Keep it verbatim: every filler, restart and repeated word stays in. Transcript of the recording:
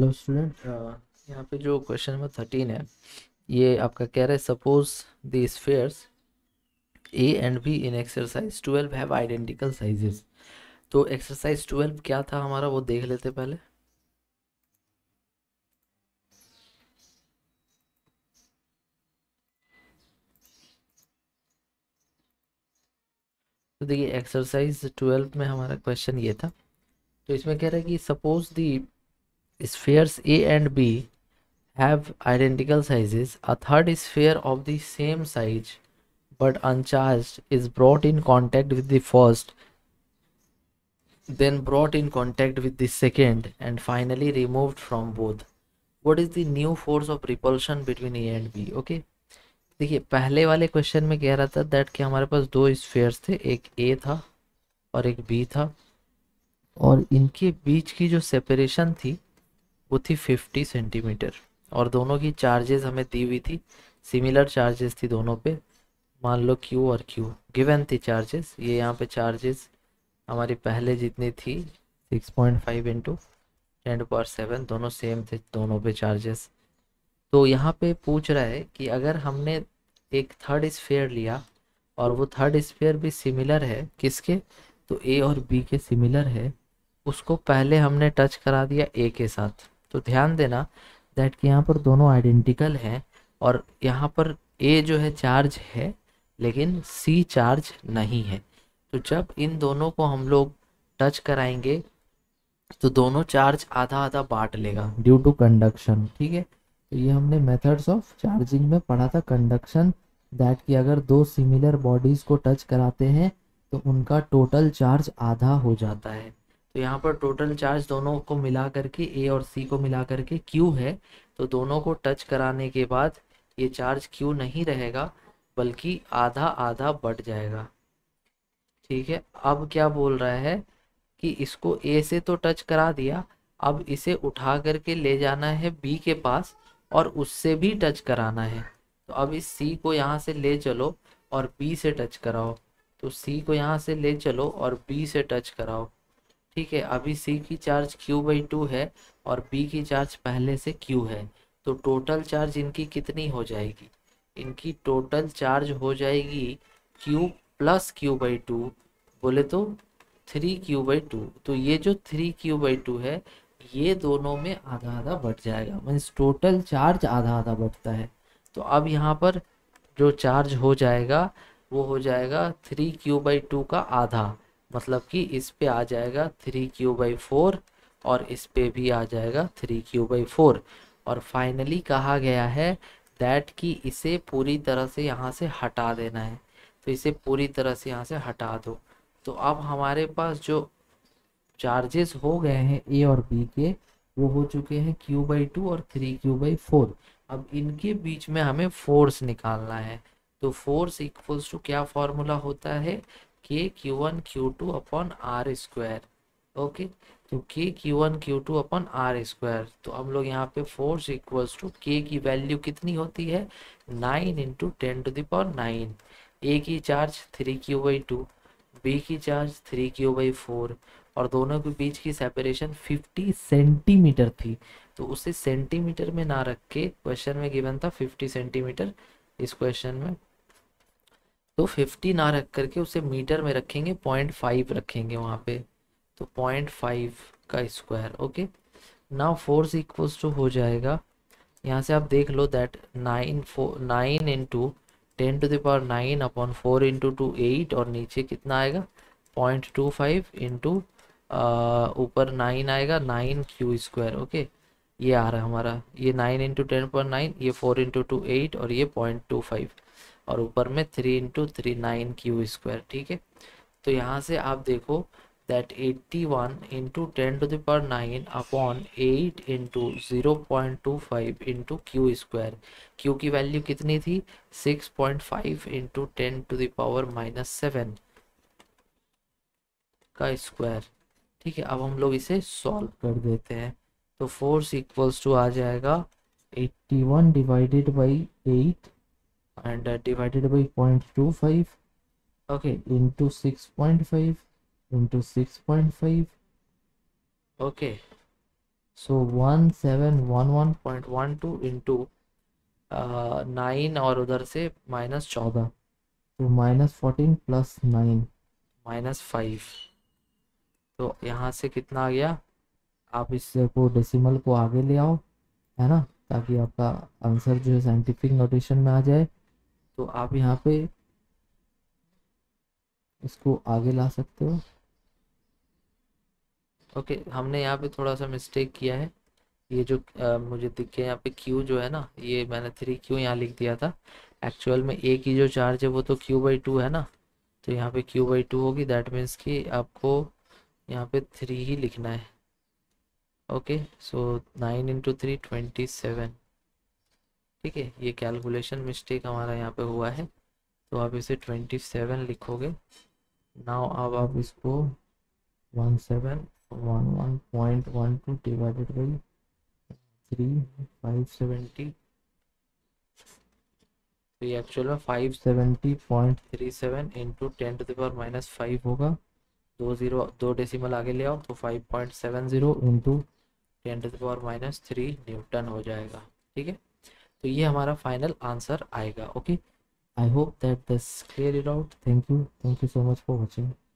Hello student, यहाँ पे जो क्वेश्चन नंबर थर्टीन है ये आपका कह रहा है suppose the spheres A and B in exercise twelve have identical sizes. तो एक्सरसाइज ट्वेल्व क्या था हमारा वो देख लेते पहले। तो देखिए एक्सरसाइज ट्वेल्व में हमारा क्वेश्चन ये था। तो इसमें कह रहा है कि suppose the spheres A and B have identical sizes. A third sphere of the same size but uncharged is brought in contact with the first, then brought in contact with the second, and finally removed from both. What is the new force of repulsion between A and B? Okay, देखिए पहले वाले question में कह रहा था that कि हमारे पास दो स्फेयर्स थे, एक A था और एक B था, और इनके बीच की जो सेपरेशन थी वो थी फिफ्टी सेंटीमीटर, और दोनों की चार्जेस हमें दी हुई थी, सिमिलर चार्जेस थी दोनों पे, मान लो क्यू और क्यू गिवन थी चार्जेस। ये यहाँ पे चार्जेस हमारी पहले जितनी थी six point five into ten power seven, दोनों सेम थे दोनों पे चार्जेस। तो यहाँ पे पूछ रहा है कि अगर हमने एक थर्ड स्फीयर लिया और वो थर्ड स्फीयर भी सिमिलर है किसके, तो ए और बी के सिमिलर है, उसको पहले हमने टच करा दिया ए के साथ। तो ध्यान देना दैट कि यहाँ पर दोनों आइडेंटिकल हैं और यहाँ पर ए जो है चार्ज है लेकिन सी चार्ज नहीं है। तो जब इन दोनों को हम लोग टच कराएंगे तो दोनों चार्ज आधा आधा बांट लेगा ड्यू टू कंडक्शन। ठीक है, तो ये हमने मेथड्स ऑफ चार्जिंग में पढ़ा था कंडक्शन, दैट कि अगर दो सिमिलर बॉडीज़ को टच कराते हैं तो उनका टोटल चार्ज आधा हो जाता है। तो यहाँ पर टोटल चार्ज दोनों को मिला करके ए और सी को मिला करके क्यू है, तो दोनों को टच कराने के बाद ये चार्ज क्यू नहीं रहेगा बल्कि आधा आधा बट जाएगा। ठीक है, अब क्या बोल रहा है कि इसको ए से तो टच करा दिया, अब इसे उठा करके ले जाना है बी के पास और उससे भी टच कराना है। तो अब इस सी को यहाँ से ले चलो और बी से टच कराओ, तो सी को यहाँ से ले चलो और बी से टच कराओ। ठीक है, अभी सी की चार्ज क्यू बाई टू है और बी की चार्ज पहले से क्यू है, तो टोटल चार्ज इनकी कितनी हो जाएगी, इनकी टोटल चार्ज हो जाएगी Q plus Q by two, बोले तो थ्री क्यू बाई टू। तो ये जो थ्री क्यू बाई टू है ये दोनों में आधा आधा बट जाएगा, मीन्स टोटल चार्ज आधा आधा बटता है। तो अब यहाँ पर जो चार्ज हो जाएगा वो हो जाएगा थ्री क्यू बाई टू का आधा, मतलब कि इस पे आ जाएगा थ्री क्यू बाई फोर और इस पे भी आ जाएगा थ्री क्यू बाई फोर। और फाइनली कहा गया है दैट कि इसे पूरी तरह से यहाँ से हटा देना है, तो इसे पूरी तरह से यहाँ से हटा दो। तो अब हमारे पास जो चार्जेस हो गए हैं ए और बी के वो हो चुके हैं क्यू बाई टू और थ्री क्यू बाई फोर। अब इनके बीच में हमें फोर्स निकालना है, तो फोर्स इक्वल्स टू क्या फॉर्मूला होता है, K Q one Q two upon R square. Okay, तो K Q one Q two upon R square. तो हम लोग यहाँ पे फोर्स इक्वल्स टू के की वैल्यू कितनी होती है nine into ten to the power nine. A की charge three Q by two, B की charge three Q by four, और दोनों के बीच की सेपरेशन फिफ्टी सेंटीमीटर थी। तो उसे सेंटीमीटर में ना रख के क्वेश्चन में गिवन था फिफ्टी सेंटीमीटर इस क्वेश्चन में, तो फिफ्टी ना रख करके उसे मीटर में रखेंगे, पॉइंट फाइव रखेंगे वहाँ पे, तो पॉइंट फाइव का square. Okay, now force equals to हो जाएगा, यहाँ से आप देख लो that nine four nine into ten to the power nine upon four into two eight, और नीचे कितना आएगा पॉइंट टू फाइव इंटू ऊपर नाइन आएगा नाइन क्यू स्क्वायर। ओके, ये आ रहा है हमारा, ये nine into ten power nine, ये फोर इंटू टू एट और ये पॉइंट टू फाइव, और ऊपर में three into three nine Q square. ठीक है, तो यहाँ से आप देखो that eighty one into ten to the power nine upon eight into zero point two five into Q square. Q की वैल्यू कितनी थी six point five into ten to the power minus seven का square. ठीक है, अब हम लोग इसे सॉल्व कर देते हैं। तो फोर्स इक्वल्स टू आ जाएगा eighty one divided by eight and uh, divided by zero point two five, okay, into six point five into six point five, okay, So seventeen eleven point one two into uh, nine और उधर से minus चौदह, तो minus fourteen plus nine minus five. तो यहाँ से कितना आ गया? आप इसको डेसिमल को आगे ले आओ है ना, ताकि आपका आंसर जो है साइंटिफिक नोटेशन में आ जाए। तो आप यहाँ पे इसको आगे ला सकते हो। ओके okay, हमने यहाँ पे थोड़ा सा मिस्टेक किया है। ये जो आ, मुझे दिख गया यहाँ पे क्यू जो है ना, ये मैंने थ्री क्यू यहाँ लिख दिया था। एक्चुअल में ए की जो चार्ज है वो तो क्यू बाई टू है ना, तो यहाँ पे क्यू बाई टू होगी। दैट मीन्स कि आपको यहाँ पे थ्री ही लिखना है। Okay, so nine into three twenty seven. ठीक है, ये कैलकुलेशन मिस्टेक हमारा यहाँ पे हुआ है। तो आप इसे ट्वेंटी सेवन लिखोगे। नाउ अब आप इसको one seven one one point one two divided by three five seventy. तो ये एक्चुअल में five seventy point three seven into ten to the power minus five होगा। दो जीरो दो डेसिमल आगे ले आओ, तो five point seven zero into ten to the power minus three newton हो जाएगा। ठीक है, तो ये हमारा फाइनल आंसर आएगा। Okay, I hope that this clear it out. Thank you, thank you so much for watching.